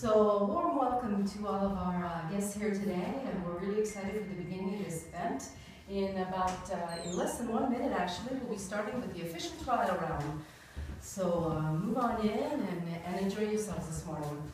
So, warm welcome to all of our guests here today, and we're really excited for the beginning of this event. In about in less than 1 minute, actually, we'll be starting with the official trial round. So move on in and enjoy yourselves this morning.